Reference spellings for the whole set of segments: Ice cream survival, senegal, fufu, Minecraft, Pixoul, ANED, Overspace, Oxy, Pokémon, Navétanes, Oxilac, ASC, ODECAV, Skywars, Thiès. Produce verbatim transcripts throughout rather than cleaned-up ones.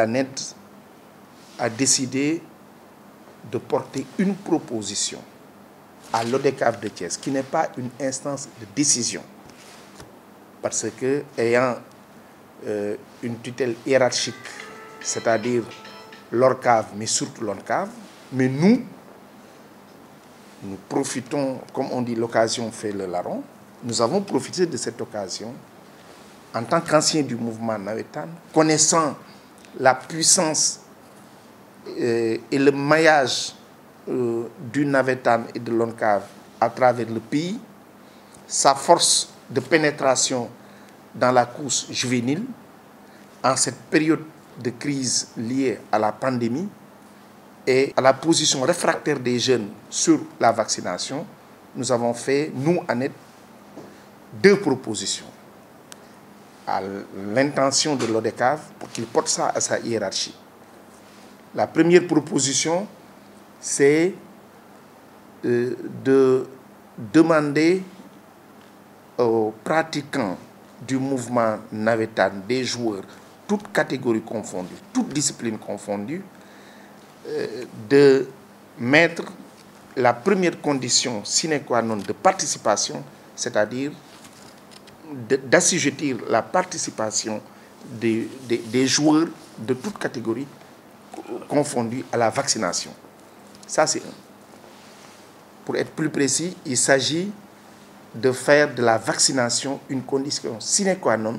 l'A N E D a décidé de porter une proposition à l'O D E C A V de Thiès, qui n'est pas une instance de décision, parce que ayant euh, une tutelle hiérarchique, c'est-à-dire l'O R C A V, mais surtout l'O N C A V, mais nous, nous profitons, comme on dit, l'occasion fait le larron. Nous avons profité de cette occasion, en tant qu'anciens du mouvement Navétanes, connaissant la puissance euh, et le maillage euh, du Navétanes et de l'O N C A V à travers le pays, sa force de pénétration dans la course juvénile, en cette période de crise liée à la pandémie et à la position réfractaire des jeunes sur la vaccination, nous avons fait, nous, A N E D, deux propositions à l'intention de l'O D E C A V pour qu'il porte ça à sa hiérarchie. La première proposition, c'est de demander aux pratiquants du mouvement Navétanes, des joueurs, toutes catégories confondues, toutes disciplines confondues, euh, de mettre la première condition sine qua non de participation, c'est-à-dire d'assujettir la participation des, des, des joueurs de toutes catégories confondues à la vaccination. Ça, c'est un. Pour être plus précis, il s'agit de faire de la vaccination une condition sine qua non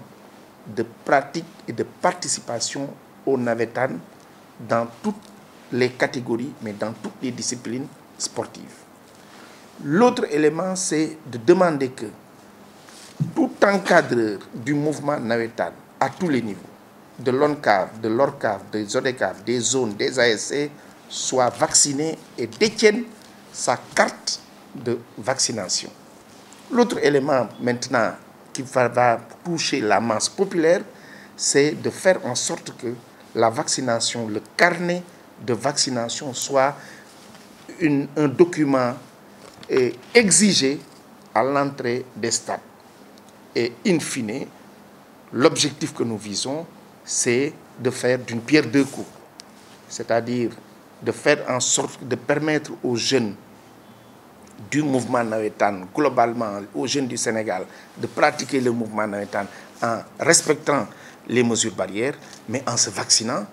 de pratique et de participation au Navétanes dans toutes les catégories, mais dans toutes les disciplines sportives. L'autre élément, c'est de demander que tout encadreur du mouvement Navétanes, à tous les niveaux, de l'O N C A V, de l'O R C A V, des O D E C A V, des zones, des A S C, soit vacciné et détienne sa carte de vaccination. L'autre élément maintenant qui va toucher la masse populaire, c'est de faire en sorte que la vaccination, le carnet de vaccination soit une, un document eh, exigé à l'entrée des stades. Et in fine, l'objectif que nous visons, c'est de faire d'une pierre deux coups, c'est-à-dire de faire en sorte de permettre aux jeunes du mouvement Navétanes, globalement aux jeunes du Sénégal, de pratiquer le mouvement Navétanes en respectant les mesures barrières, mais en se vaccinant,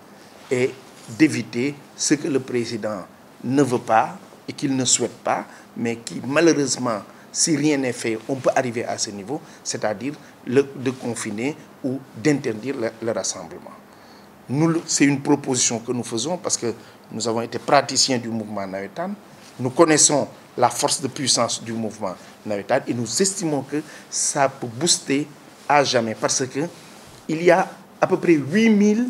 et d'éviter ce que le président ne veut pas et qu'il ne souhaite pas, mais qui malheureusement, si rien n'est fait, on peut arriver à ce niveau, c'est-à-dire de confiner ou d'interdire le, le rassemblement. C'est une proposition que nous faisons parce que nous avons été praticiens du mouvement Navétanes, nous connaissons la force de puissance du mouvement Navétanes et nous estimons que ça peut booster à jamais parce qu'il y a à peu près huit mille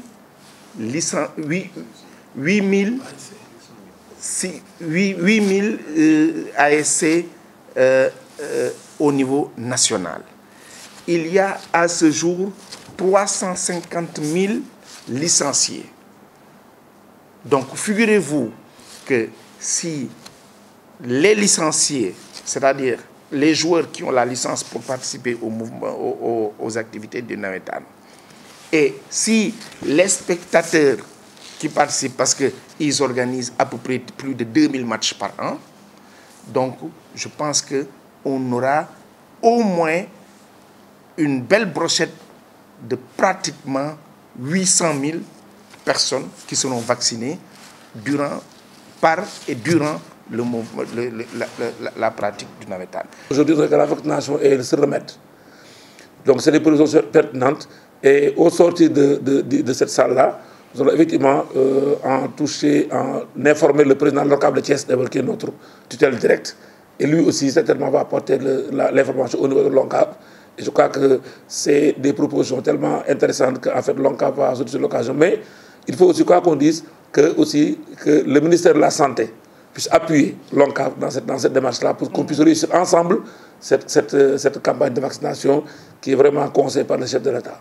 A S C euh, euh, au niveau national. Il y a à ce jour trois cent cinquante mille licenciés. Donc figurez-vous que si les licenciés, c'est-à-dire les joueurs qui ont la licence pour participer au mouvement, aux, aux activités du Navétanes, et si les spectateurs qui participent, parce qu'ils organisent à peu près plus de deux mille matchs par an, donc je pense qu'on aura au moins une belle brochette de pratiquement huit cent mille personnes qui seront vaccinées durant, par et durant Le, le, la, la, la pratique du Navétanes. Aujourd'hui, la vaccination est le remède. Donc, c'est des positions pertinentes. Et au sortir de, de, de, de cette salle-là, nous allons effectivement euh, en toucher, en informer le président de l'O C A V de Thiès, qui est notre tutelle directe. Et lui aussi, certainement, va apporter l'information au niveau de l'O C A V. Et je crois que c'est des propositions tellement intéressantes qu'en fait, l'O C A V va sauter sur l'occasion. Mais il faut aussi qu'on dise que, aussi, que le ministère de la Santé puisse appuyer l'O N C A V dans cette, dans cette démarche-là pour qu'on puisse réussir ensemble cette, cette, cette campagne de vaccination qui est vraiment conseillée par le chef de l'État.